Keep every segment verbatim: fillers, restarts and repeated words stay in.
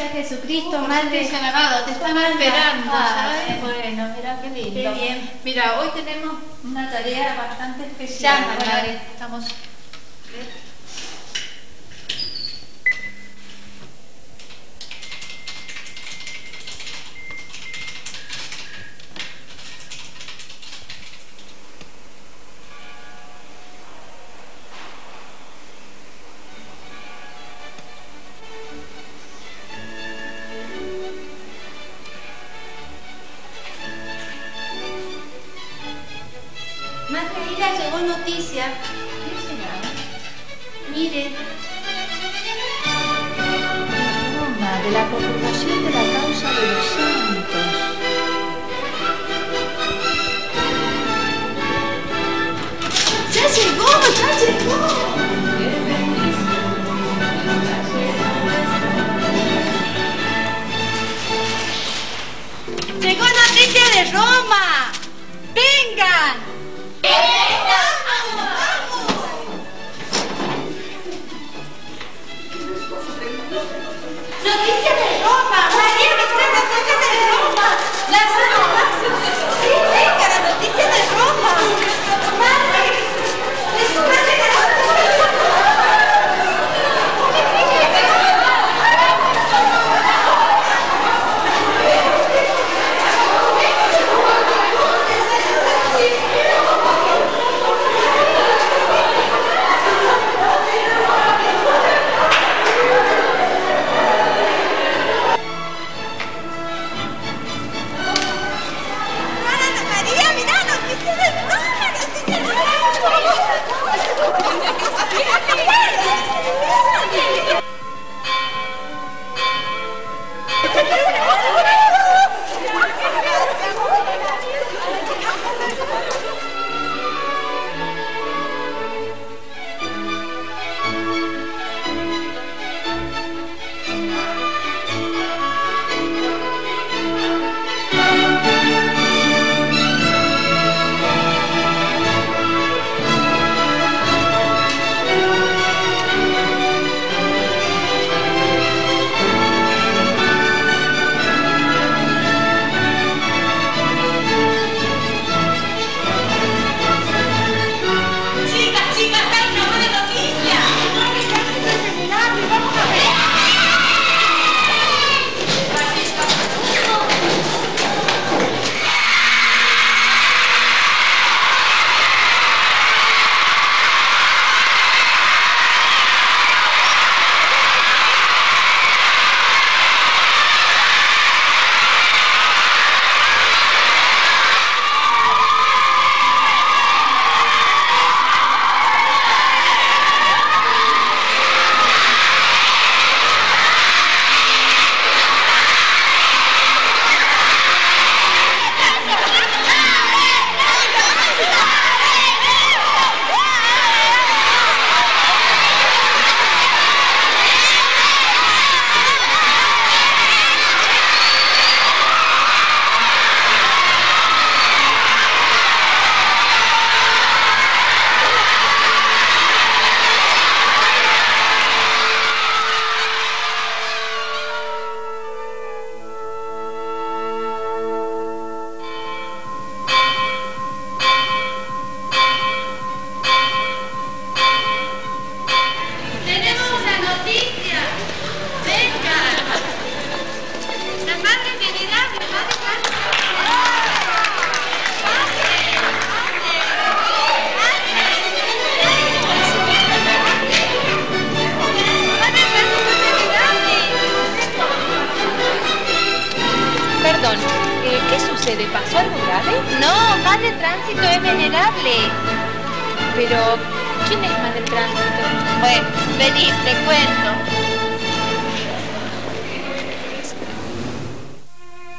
gracias Jesucristo, uh, Madre alabado, te estaba esperando, ¿sabes? Bueno, mira qué lindo. Qué bien. Mira, hoy tenemos una tarea bastante especial. Ya, madre, estamos...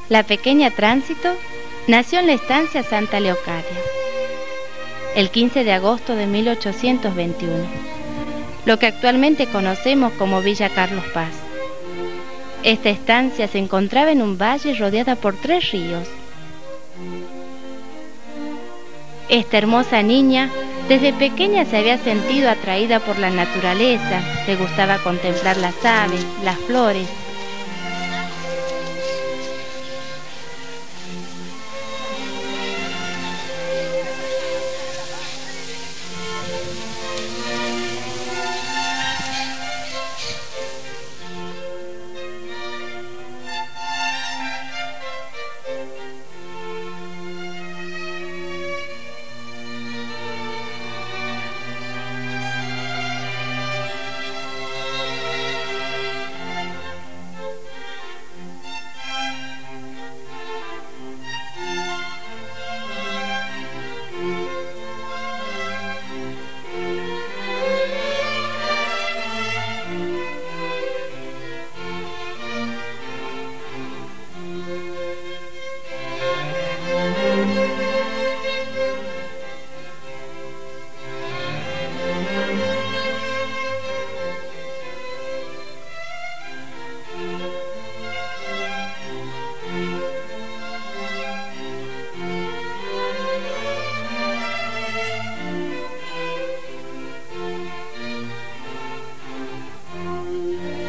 La pequeña Tránsito nació en la estancia Santa Leocaria el quince de agosto de mil ochocientos veintiuno, lo que actualmente conocemos como Villa Carlos Paz. Esta estancia se encontraba en un valle rodeada por tres ríos. Esta hermosa niña desde pequeña se había sentido atraída por la naturaleza, le gustaba contemplar las aves, las flores,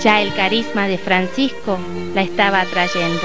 Ya el carisma de Francisco la estaba atrayendo.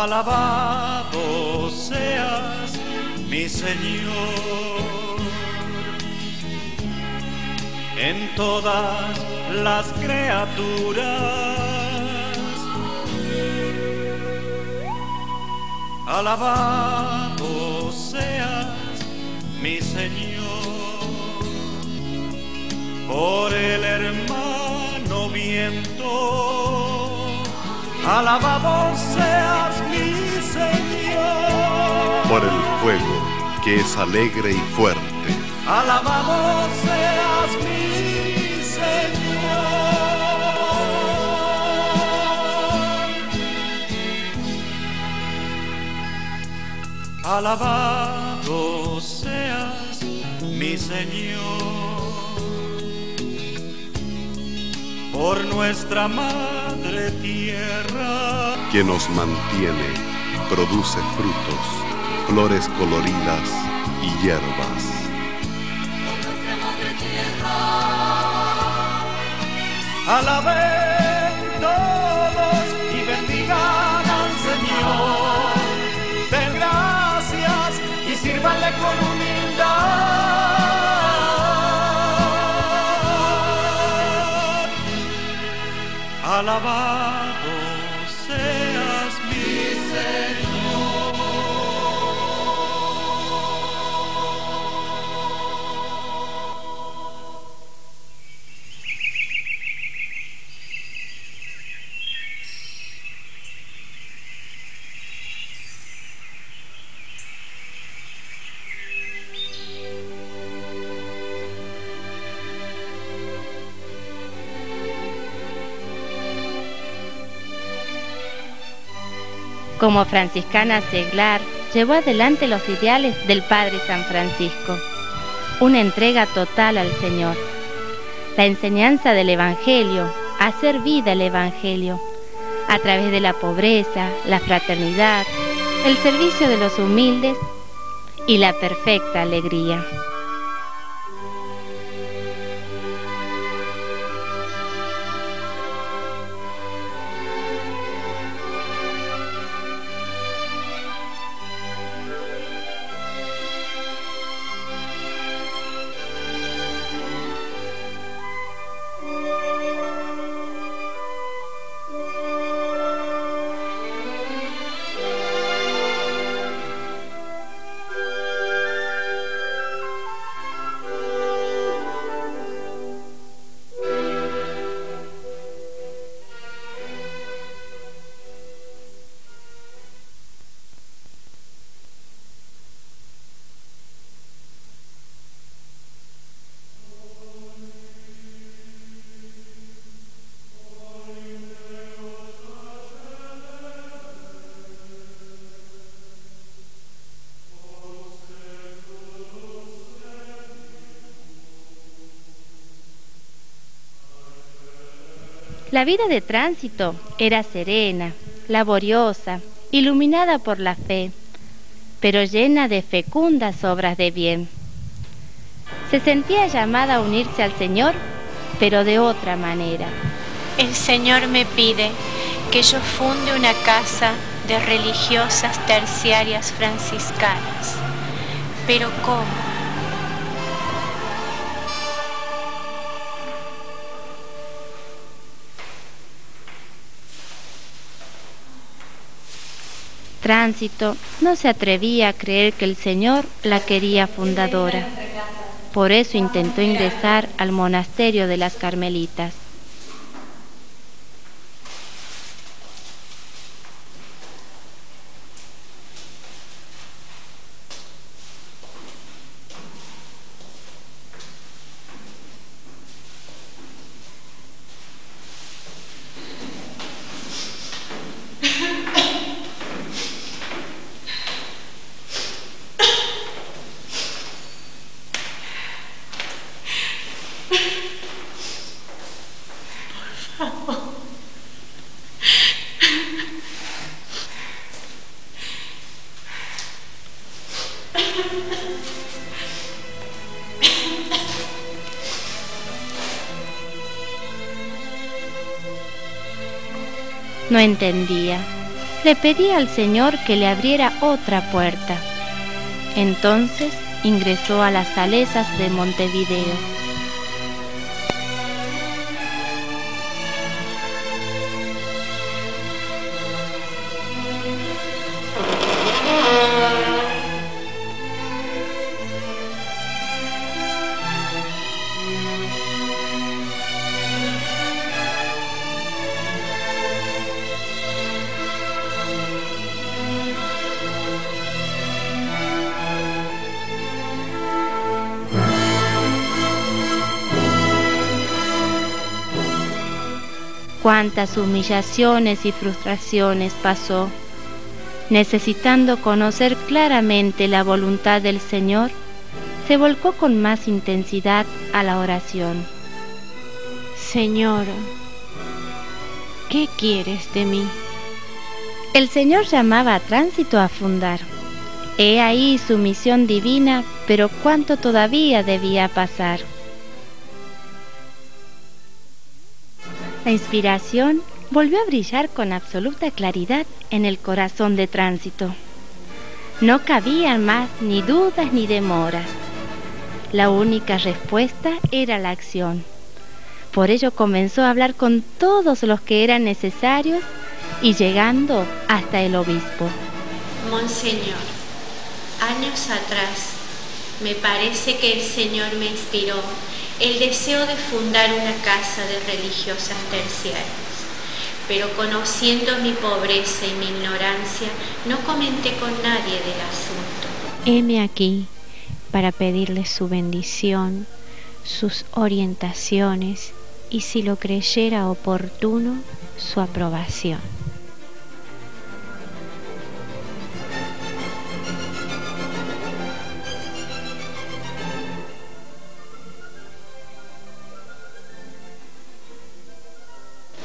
Alabado seas, mi Señor, en todas las criaturas. Alabado seas, mi Señor, por el hermano viento. Alabado seas, mi Señor, por el fuego que es alegre y fuerte. Alabado seas, mi Señor. Alabado seas, mi Señor, por nuestra madre tierra, que nos mantiene, produce frutos, flores coloridas y hierbas. Alaben todos y bendigan al Señor, den gracias y sírvanle con humildad. Alabado seas mi Señor. Como franciscana seglar, llevó adelante los ideales del Padre San Francisco, una entrega total al Señor, la enseñanza del Evangelio, hacer vida el Evangelio, a través de la pobreza, la fraternidad, el servicio de los humildes y la perfecta alegría. Thank you. La vida de Tránsito era serena, laboriosa, iluminada por la fe, pero llena de fecundas obras de bien. Se sentía llamada a unirse al Señor, pero de otra manera. El Señor me pide que yo funde una casa de religiosas terciarias franciscanas. ¿Pero cómo? Tránsito no se atrevía a creer que el Señor la quería fundadora. Por eso intentó ingresar al monasterio de las Carmelitas. No entendía. Le pedía al Señor que le abriera otra puerta. Entonces ingresó a las Salesas de Montevideo. Cuántas humillaciones y frustraciones pasó, necesitando conocer claramente la voluntad del Señor, se volcó con más intensidad a la oración. Señor, ¿qué quieres de mí? El Señor llamaba a Tránsito a fundar. He ahí su misión divina, pero cuánto todavía debía pasar. La inspiración volvió a brillar con absoluta claridad en el corazón de Tránsito. No cabían más ni dudas ni demoras. La única respuesta era la acción. Por ello comenzó a hablar con todos los que eran necesarios y llegando hasta el obispo. Monseñor, años atrás me parece que el Señor me inspiró el deseo de fundar una casa de religiosas terciarias, pero conociendo mi pobreza y mi ignorancia, no comenté con nadie del asunto. Heme aquí para pedirle su bendición, sus orientaciones y, si lo creyera oportuno, su aprobación.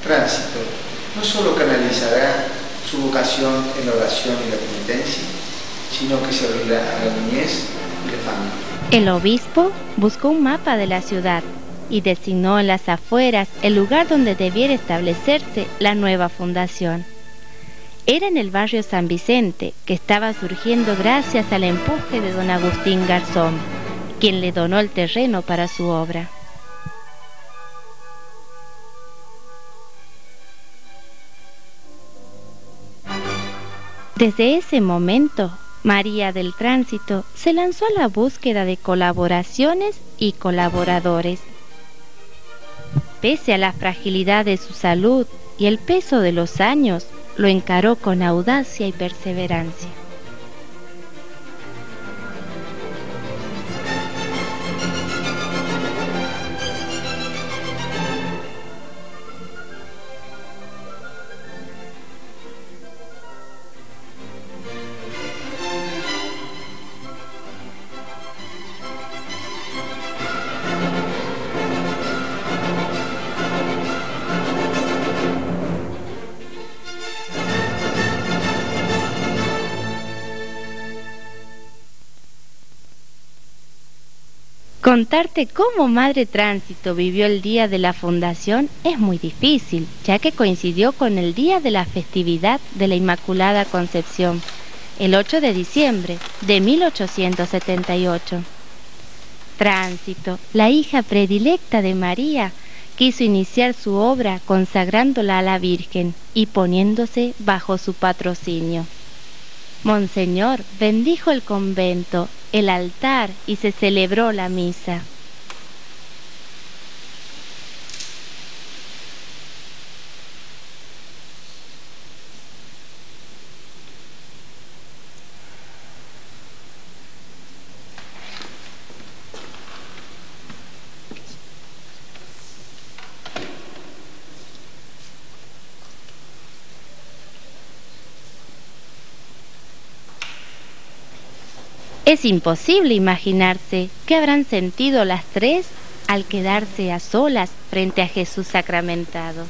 Tránsito no solo canalizará su vocación en la oración y la penitencia, sino que se abrirá a la niñez y la familia. El obispo buscó un mapa de la ciudad y designó en las afueras el lugar donde debiera establecerse la nueva fundación. Era en el barrio San Vicente, que estaba surgiendo gracias al empuje de don Agustín Garzón, quien le donó el terreno para su obra. Desde ese momento, María del Tránsito se lanzó a la búsqueda de colaboraciones y colaboradores. Pese a la fragilidad de su salud y el peso de los años, lo encaró con audacia y perseverancia. Contarte cómo Madre Tránsito vivió el día de la fundación es muy difícil, ya que coincidió con el día de la festividad de la Inmaculada Concepción, el ocho de diciembre de mil ochocientos setenta y ocho. Tránsito, la hija predilecta de María, quiso iniciar su obra consagrándola a la Virgen y poniéndose bajo su patrocinio. Monseñor bendijo el convento, el altar y se celebró la misa. Es imposible imaginarse qué habrán sentido las tres al quedarse a solas frente a Jesús sacramentado.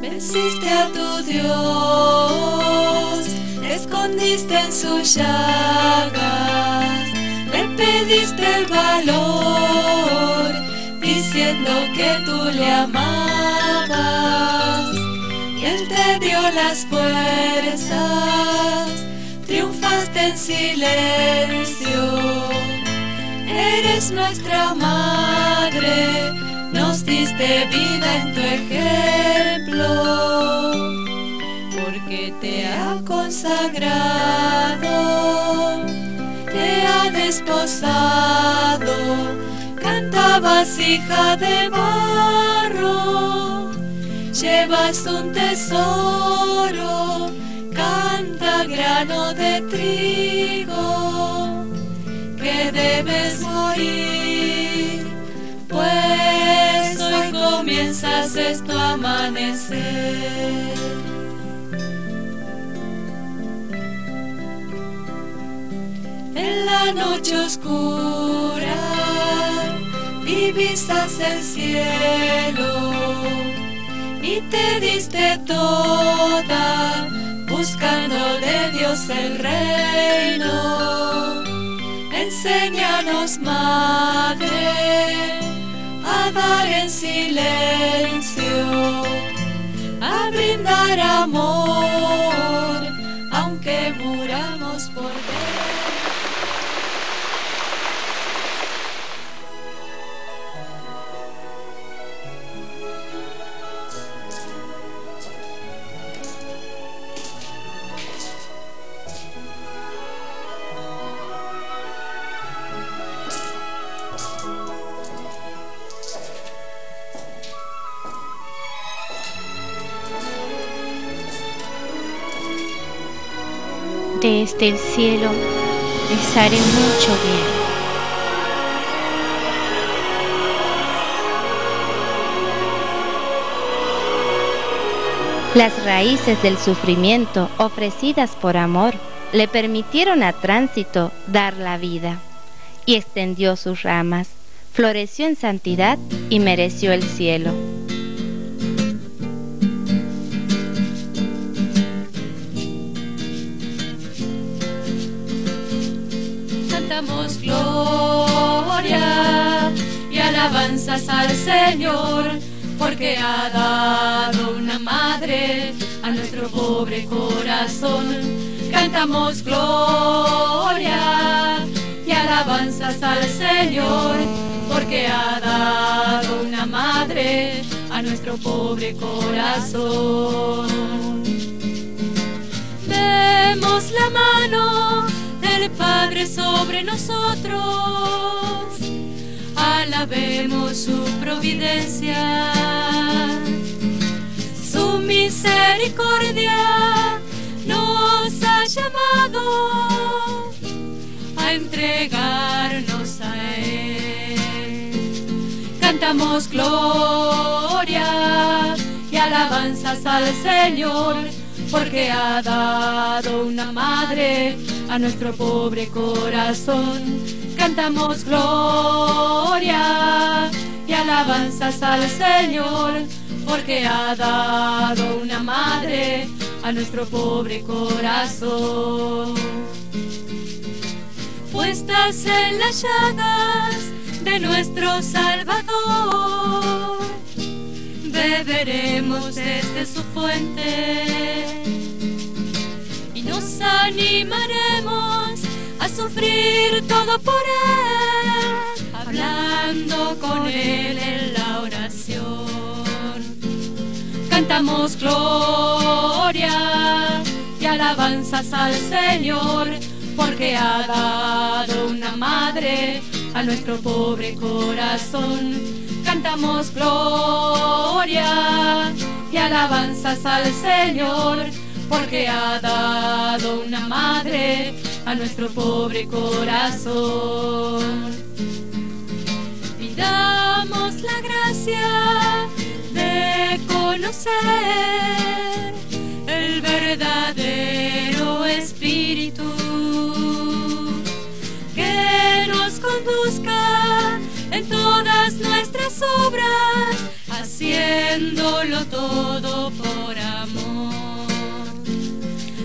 Venciste a tu Dios, te escondiste en sus llagas, le pediste el valor, diciendo que tú le amabas, y él te dio las fuerzas, triunfaste en silencio, eres nuestra madre, nos diste vida en tu ejemplo, porque te ha consagrado, te ha desposado, cantabas hija de barro, llevas un tesoro, canta grano de trigo, que debes morir, pues comienzas esto a amanecer. En la noche oscura divisas el cielo y te diste toda, buscando de Dios el reino. Enséñanos, Madre, a dar en silencio, a brindar amor, aunque muramos por dentro. Desde el cielo les haré mucho bien. Las raíces del sufrimiento ofrecidas por amor le permitieron a Tránsito dar la vida y extendió sus ramas, floreció en santidad y mereció el cielo. Gloria y alabanzas al Señor, porque ha dado una madre a nuestro pobre corazón. Cantamos gloria y alabanzas al Señor, porque ha dado una madre a nuestro pobre corazón. Vemos la mano del Padre sobre nosotros, alabemos su providencia, su misericordia, no a entregarnos a Él. Cantamos gloria y alabanzas al Señor, porque ha dado una madre a nuestro pobre corazón. Cantamos gloria y alabanzas al Señor, porque ha dado una madre a nuestro pobre corazón. Puestas en las llagas de nuestro Salvador, beberemos desde su fuente y nos animaremos a sufrir todo por Él, hablando con Él en la oración. Cantamos gloria y alabanzas al Señor, porque ha dado una madre a nuestro pobre corazón. Cantamos gloria y alabanzas al Señor, porque ha dado una madre a nuestro pobre corazón. Y damos la gracia de conocer el verdadero espíritu que nos conduzca en todas nuestras obras, haciéndolo todo por amor.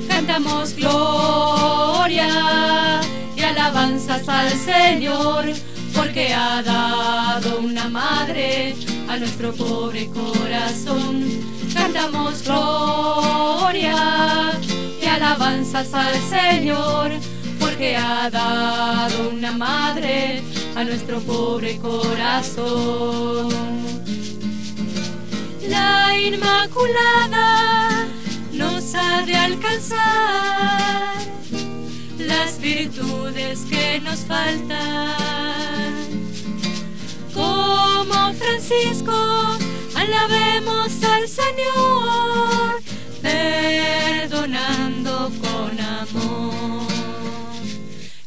Cantamos gloria y alabanzas al Señor, porque ha dado una madre a nuestro pobre corazón. Cantamos gloria y alabanzas al Señor, porque ha dado una madre a nuestro pobre corazón. La Inmaculada nos ha de alcanzar las virtudes que nos faltan. Como Francisco, alabemos al Señor, perdonando con amor.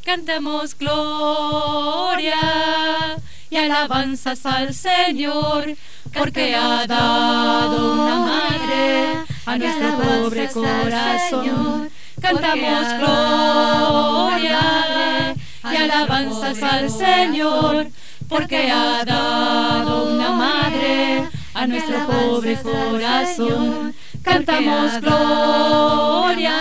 Cantamos gloria y alabanzas al Señor, porque ha dado una madre a nuestro pobre corazón. Cantamos gloria y alabanzas al Señor, porque ha dado una madre a nuestro pobre corazón. Cantamos gloria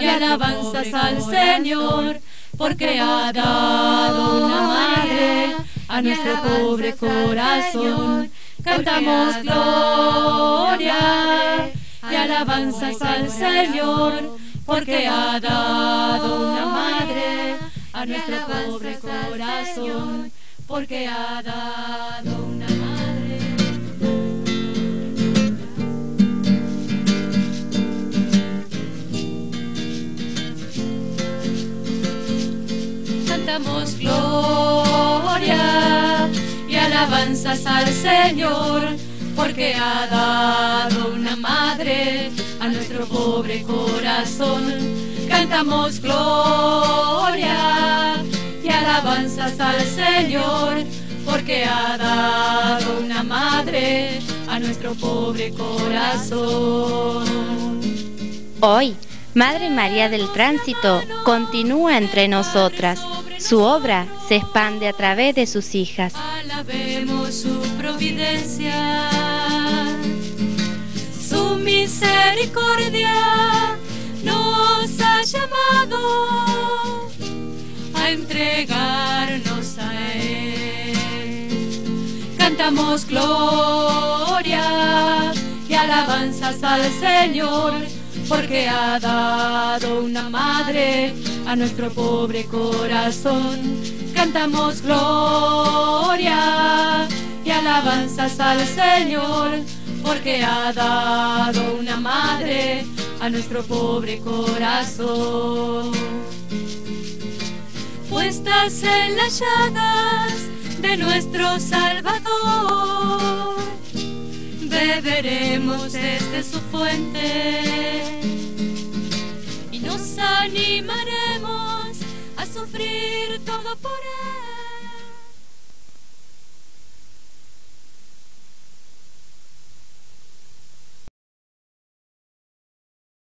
y alabanzas al Señor, porque ha dado una madre a nuestro pobre corazón. Cantamos gloria y alabanzas al Señor, porque ha dado una madre a nuestro pobre corazón, porque ha dado una madre. Cantamos gloria y alabanzas al Señor, porque ha dado una madre a nuestro pobre corazón. Cantamos gloria y alabanzas al Señor, porque ha dado una madre a nuestro pobre corazón. Hoy, Madre María del Tránsito continúa entre nosotras. Su obra se expande a través de sus hijas. Alabemos su providencia, su misericordia nos ha llamado a entregarnos a Él. Cantamos gloria y alabanzas al Señor, porque ha dado una madre a nuestro pobre corazón. Cantamos gloria y alabanzas al Señor, porque ha dado una madre a nuestro pobre corazón. Puestas en las llagas de nuestro Salvador, beberemos desde su fuente y nos animaremos a su sufrir todo por él.